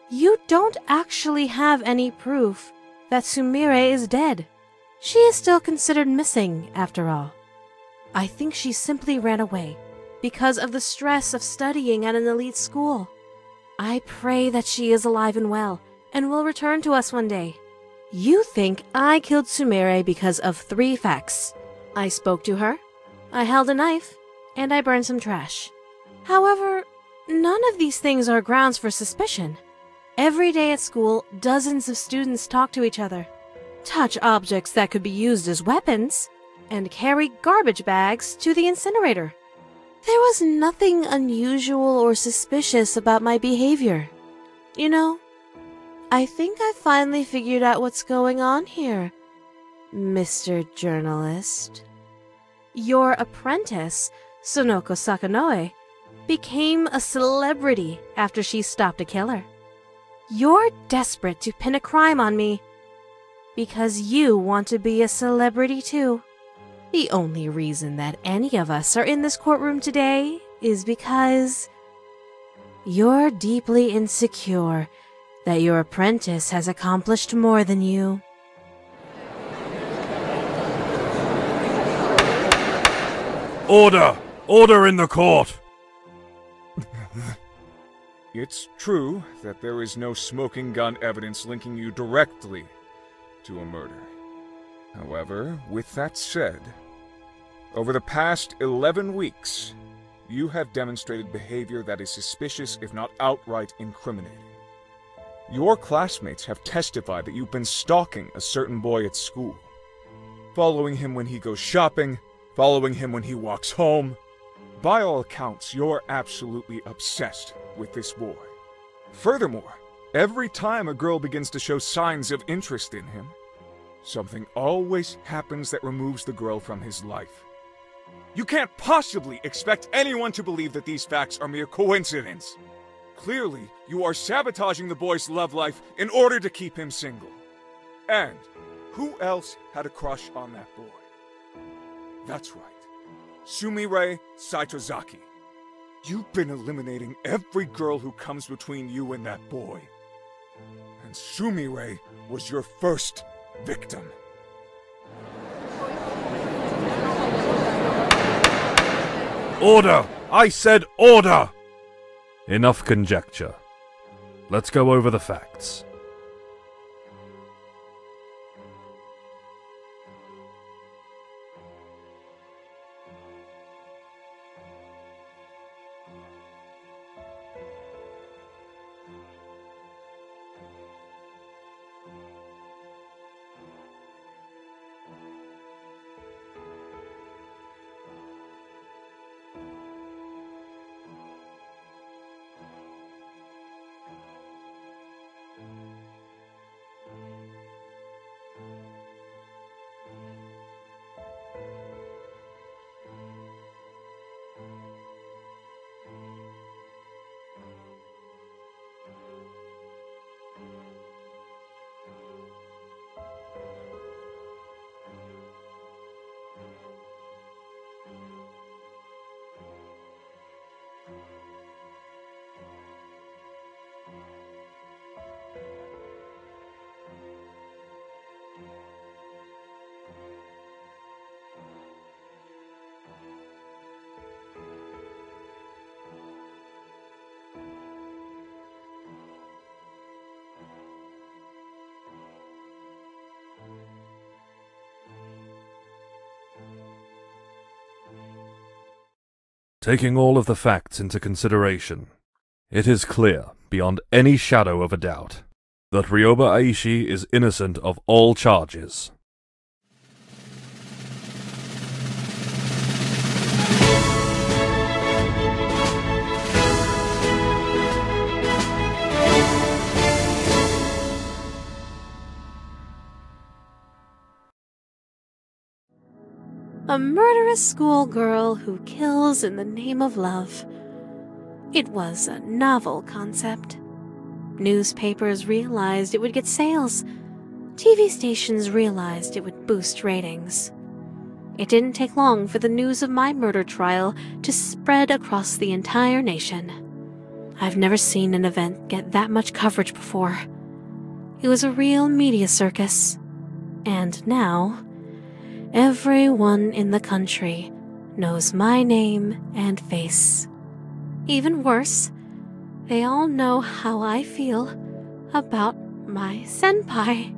you don't actually have any proof that Sumire is dead. She is still considered missing, after all. I think she simply ran away because of the stress of studying at an elite school. I pray that she is alive and well and will return to us one day. You think I killed Sumire because of three facts. I spoke to her, I held a knife, and I burned some trash. However, none of these things are grounds for suspicion. Every day at school, dozens of students talk to each other, touch objects that could be used as weapons, and carry garbage bags to the incinerator. There was nothing unusual or suspicious about my behavior. You know, I think I finally figured out what's going on here, Mr. Journalist. Your apprentice, Sonoko Sakanoue, became a celebrity after she stopped a killer. You're desperate to pin a crime on me because you want to be a celebrity too. The only reason that any of us are in this courtroom today is because you're deeply insecure that your apprentice has accomplished more than you. Order! Order in the court! It's true that there is no smoking gun evidence linking you directly to a murder. However, with that said, over the past 11 weeks, you have demonstrated behavior that is suspicious, if not outright incriminating. Your classmates have testified that you've been stalking a certain boy at school, following him when he goes shopping, following him when he walks home. By all accounts, you're absolutely obsessed with this boy. Furthermore, every time a girl begins to show signs of interest in him, something always happens that removes the girl from his life. You can't possibly expect anyone to believe that these facts are mere coincidence. Clearly, you are sabotaging the boy's love life in order to keep him single. And who else had a crush on that boy? That's right, Sumire Saitozaki. You've been eliminating every girl who comes between you and that boy. And Sumire was your first victim. Order! I said order! Enough conjecture. Let's go over the facts. Taking all of the facts into consideration, it is clear, beyond any shadow of a doubt, that Ryoba Aishi is innocent of all charges. A murderous schoolgirl who kills in the name of love. It was a novel concept. Newspapers realized it would get sales. TV stations realized it would boost ratings. It didn't take long for the news of my murder trial to spread across the entire nation. I've never seen an event get that much coverage before. It was a real media circus. And now, everyone in the country knows my name and face. Even worse, they all know how I feel about my senpai.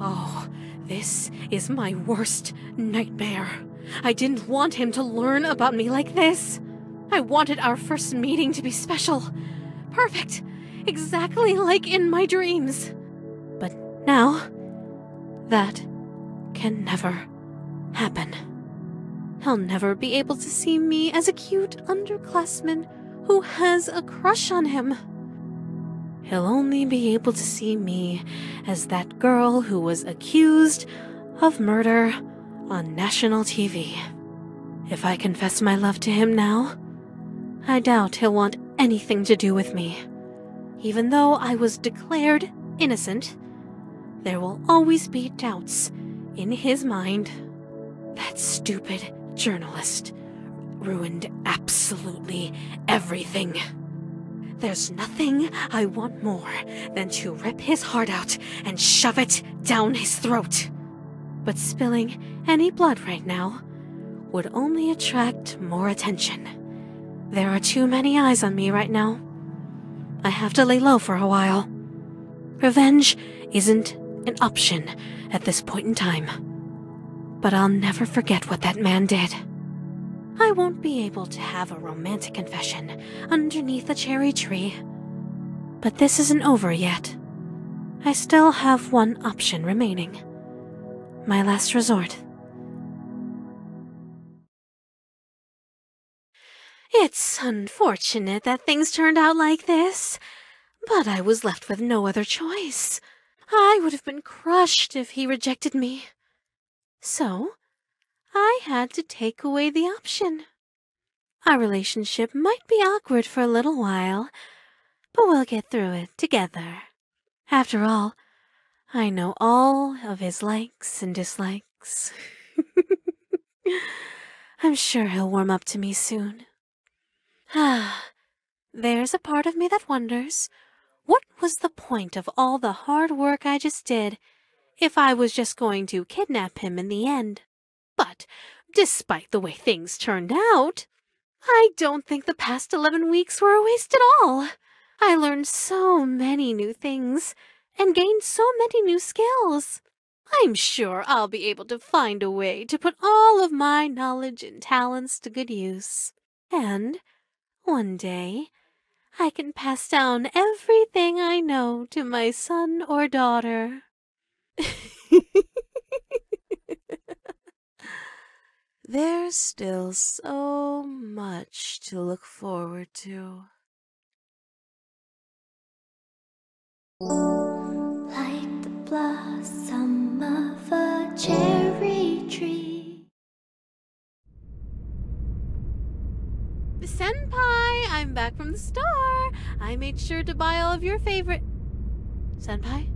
Oh, this is my worst nightmare. I didn't want him to learn about me like this. I wanted our first meeting to be special. Perfect. Exactly like in my dreams. But now, that can never happen. He'll never be able to see me as a cute underclassman who has a crush on him. He'll only be able to see me as that girl who was accused of murder on national TV. If I confess my love to him now, I doubt he'll want anything to do with me. Even though I was declared innocent, there will always be doubts in his mind. That stupid journalist ruined absolutely everything. There's nothing I want more than to rip his heart out and shove it down his throat. But spilling any blood right now would only attract more attention. There are too many eyes on me right now. I have to lay low for a while. Revenge isn't an option at this point in time. But I'll never forget what that man did. I won't be able to have a romantic confession underneath a cherry tree. But this isn't over yet. I still have one option remaining. My last resort. It's unfortunate that things turned out like this, but I was left with no other choice. I would have been crushed if he rejected me. So, I had to take away the option. Our relationship might be awkward for a little while, but we'll get through it together. After all, I know all of his likes and dislikes. I'm sure he'll warm up to me soon. Ah, there's a part of me that wonders, what was the point of all the hard work I just did if I was just going to kidnap him in the end? But despite the way things turned out, I don't think the past 11 weeks were a waste at all. I learned so many new things and gained so many new skills. I'm sure I'll be able to find a way to put all of my knowledge and talents to good use. And one day, I can pass down everything I know to my son or daughter. There's still so much to look forward to. Like the blossom of a cherry tree. Senpai, I'm back from the store. I made sure to buy all of your favorite... Senpai?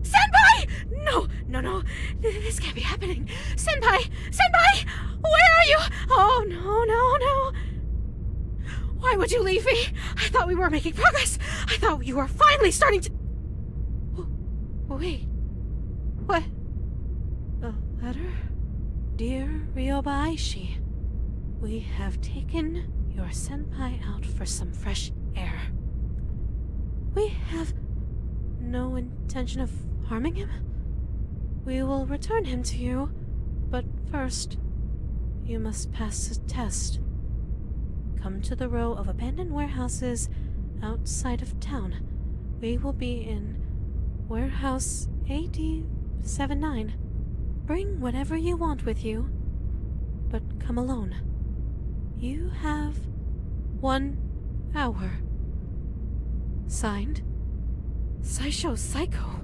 Senpai! No, no, no. This can't be happening. Senpai! Senpai! Where are you? Oh, no, no, no. Why would you leave me? I thought we were making progress. I thought you were finally starting to... Wait. What? A letter? Dear Ryoba Aishi, we have taken your senpai out for some fresh air. We have no intention of harming him? We will return him to you, but first, you must pass a test. Come to the row of abandoned warehouses outside of town. We will be in warehouse AD79. Bring whatever you want with you, but come alone. You have 1 hour. Signed, Saisho Psycho,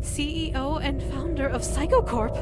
CEO and founder of Psycho Corp.